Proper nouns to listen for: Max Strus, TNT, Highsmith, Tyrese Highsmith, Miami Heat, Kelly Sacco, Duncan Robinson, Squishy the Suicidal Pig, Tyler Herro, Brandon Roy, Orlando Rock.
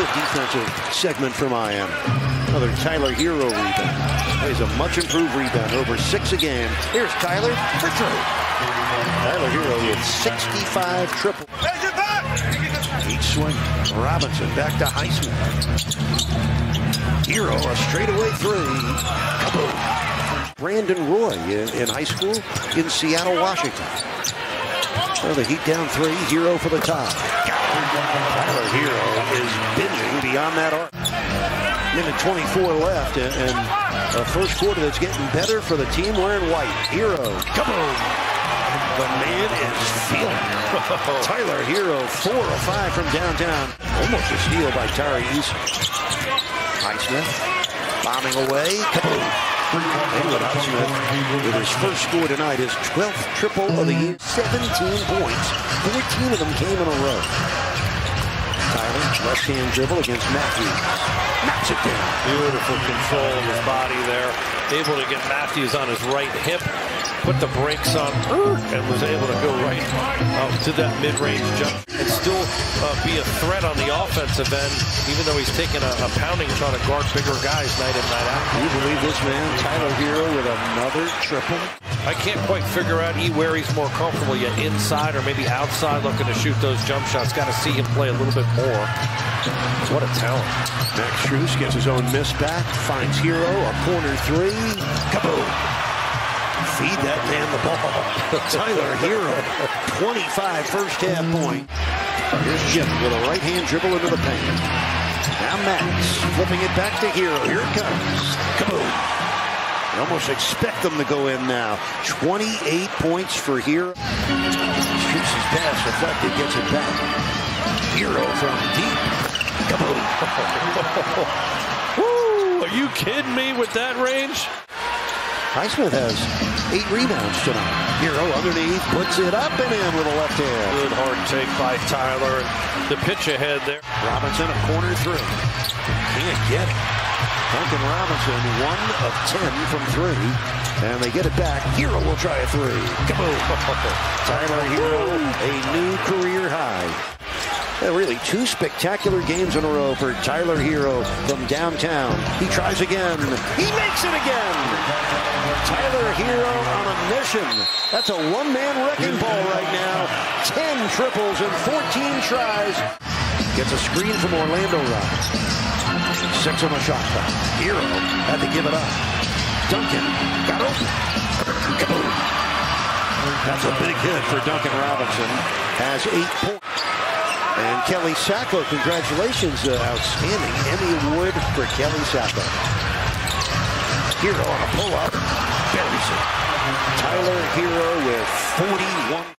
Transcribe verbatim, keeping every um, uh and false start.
Good defensive segment for Miami. Another Tyler Herro rebound. He's a much improved rebound, over six a game. Here's Tyler for three. Tyler Herro with sixty-five triple. Each swing, Robinson back to Highsmith. Herro, a straightaway three. Brandon Roy in, in high school in Seattle, Washington. So the Heat down three, Herro for the top. Tyler Herro is binging beyond that arc. Minute twenty-four left, and, and a first quarter that's getting better for the team wearing white. Herro, come on. The man is feeling. Tyler Herro, four or five from downtown. Almost a steal by Tyrese. Highsmith bombing away. Kaboom. With his first score tonight, his twelfth triple of the year, seventeen points. fourteen of them came in a row. Tyler, left-hand dribble against Matthews. Knocks it down. Beautiful control of his body there. Able to get Matthews on his right hip, put the brakes on, and was able to go right up to that mid-range jump and still uh, be a threat on the offensive end, even though he's taking a, a pounding trying to guard bigger guys night in, night out. Can you believe this man, Tyler Herro, with another triple? I can't quite figure out he where he's more comfortable yet, inside or maybe outside looking to shoot those jump shots. Got to see him play a little bit more. What a talent. Max Strus gets his own miss back, finds Herro, a corner three, kaboom. Feed that man the ball. Tyler Herro, twenty-five first half point. Here's Jim with a right-hand dribble into the paint. Now Max flipping it back to Herro. Here it comes. Kaboom. I almost expect them to go in now. twenty-eight points for Herro. Shoots his pass, deflected, gets it back. Herro from deep. Kaboom. Woo, are you kidding me with that range? Highsmith has eight rebounds tonight. Herro underneath, puts it up and in with a left hand. Good hard take by Tyler. The pitch ahead there. Robinson, a corner three. Can't get it. Duncan Robinson, one of ten from three. And they get it back. Herro will try a three. Kaboom. Tyler Herro, a new career high. Yeah, really, two spectacular games in a row for Tyler Herro from downtown. He tries again. He makes it again. Tyler Herro on a mission. That's a one-man wrecking ball right now. ten triples and fourteen tries. Gets a screen from Orlando Rock. Six on the shot clock. Herro had to give it up. Duncan got open. Kaboom. That's a big hit for Duncan Robinson. Has eight points. And Kelly Sacco, congratulations, uh, outstanding Emmy Award for Kelly Sacco. Herro on a pull-up, buries it. Tyler Herro with forty-one.